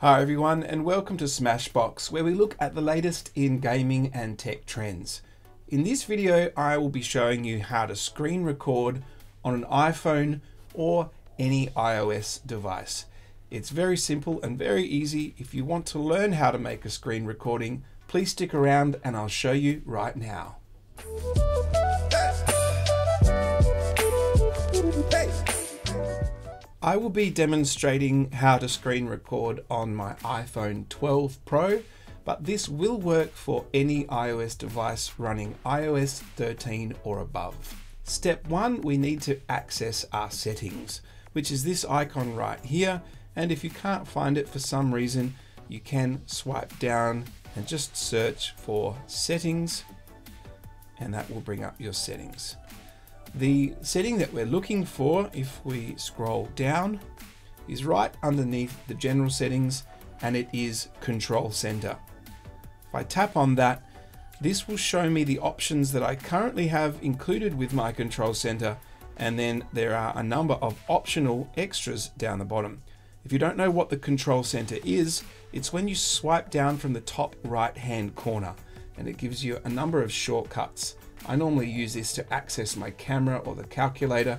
Hi everyone and welcome to Smashbox, where we look at the latest in gaming and tech trends. In this video I will be showing you how to screen record on an iPhone or any iOS device. It's very simple and very easy. If you want to learn how to make a screen recording, please stick around and I'll show you right now. I will be demonstrating how to screen record on my iPhone 12 Pro, but this will work for any iOS device running iOS 13 or above. Step one, we need to access our settings, which is this icon right here. And if you can't find it for some reason, you can swipe down and just search for settings, and that will bring up your settings. The setting that we're looking for, if we scroll down, is right underneath the general settings, and it is Control Center. If I tap on that, this will show me the options that I currently have included with my Control Center, and then there are a number of optional extras down the bottom. If you don't know what the Control Center is, it's when you swipe down from the top right-hand corner, and it gives you a number of shortcuts. I normally use this to access my camera or the calculator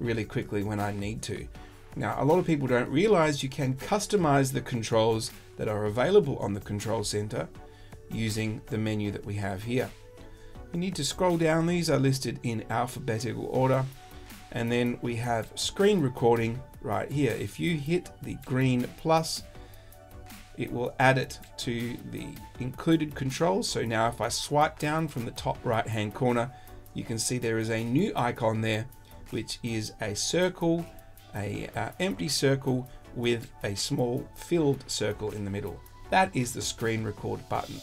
really quickly when I need to. Now, a lot of people don't realize you can customize the controls that are available on the Control Center using the menu that we have here. You need to scroll down. These are listed in alphabetical order. And then we have screen recording right here. If you hit the green plus, it will add it to the included controls. So now if I swipe down from the top right hand corner, you can see there is a new icon there, which is a circle, an empty circle with a small filled circle in the middle. That is the screen record button.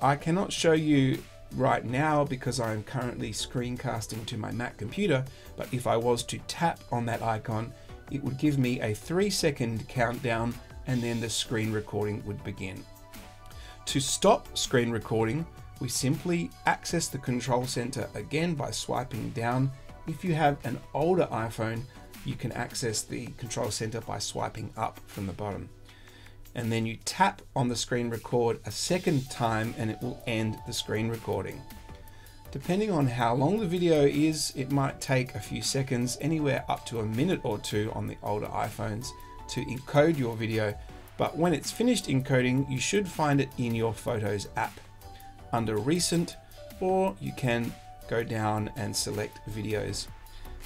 I cannot show you right now because I'm currently screencasting to my Mac computer, but if I was to tap on that icon, it would give me a 3-second countdown and then the screen recording would begin. To stop screen recording, we simply access the Control Center again by swiping down. If you have an older iPhone, you can access the Control Center by swiping up from the bottom. And then you tap on the screen record a second time and it will end the screen recording. Depending on how long the video is, it might take a few seconds, anywhere up to a minute or two on the older iPhones, to encode your video, but when it's finished encoding, you should find it in your Photos app under Recent, or you can go down and select Videos.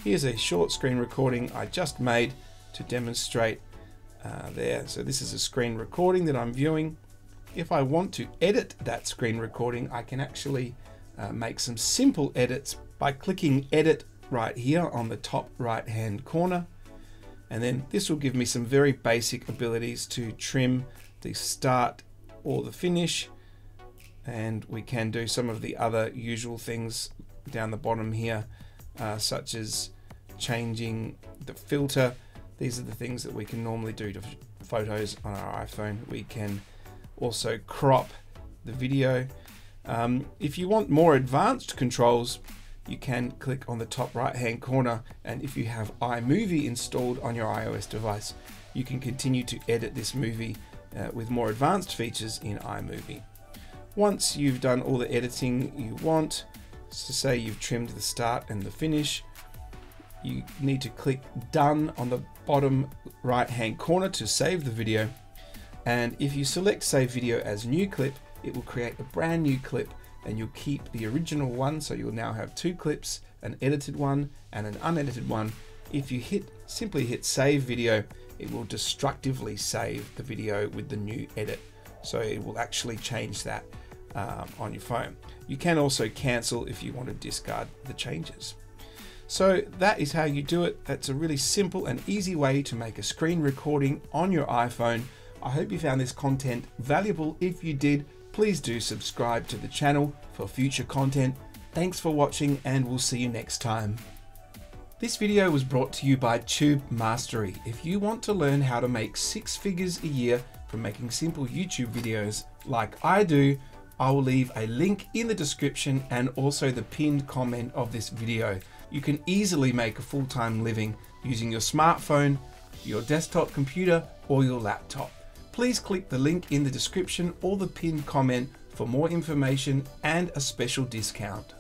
Here's a short screen recording I just made to demonstrate there. So this is a screen recording that I'm viewing. If I want to edit that screen recording, I can actually make some simple edits by clicking Edit right here on the top right-hand corner. And then this will give me some very basic abilities to trim the start or the finish. And we can do some of the other usual things down the bottom here, such as changing the filter. These are the things that we can normally do to photos on our iPhone. We can also crop the video. If you want more advanced controls, you can click on the top right hand corner, and if you have iMovie installed on your iOS device, you can continue to edit this movie with more advanced features in iMovie. Once you've done all the editing you want, so say you've trimmed the start and the finish, you need to click Done on the bottom right hand corner to save the video. And if you select Save Video as New Clip, it will create a brand new clip, and you'll keep the original one, so you'll now have two clips, an edited one and an unedited one. If you simply hit Save Video, it will destructively save the video with the new edit, so it will actually change that on your phone. You can also cancel if you want to discard the changes. So that is how you do it. That's a really simple and easy way to make a screen recording on your iPhone. I hope you found this content valuable. If you did, please do subscribe to the channel for future content. Thanks for watching, and we'll see you next time. This video was brought to you by Tube Mastery. If you want to learn how to make six figures a year from making simple YouTube videos like I do, I will leave a link in the description and also the pinned comment of this video. You can easily make a full-time living using your smartphone, your desktop computer, or your laptop. Please click the link in the description or the pinned comment for more information and a special discount.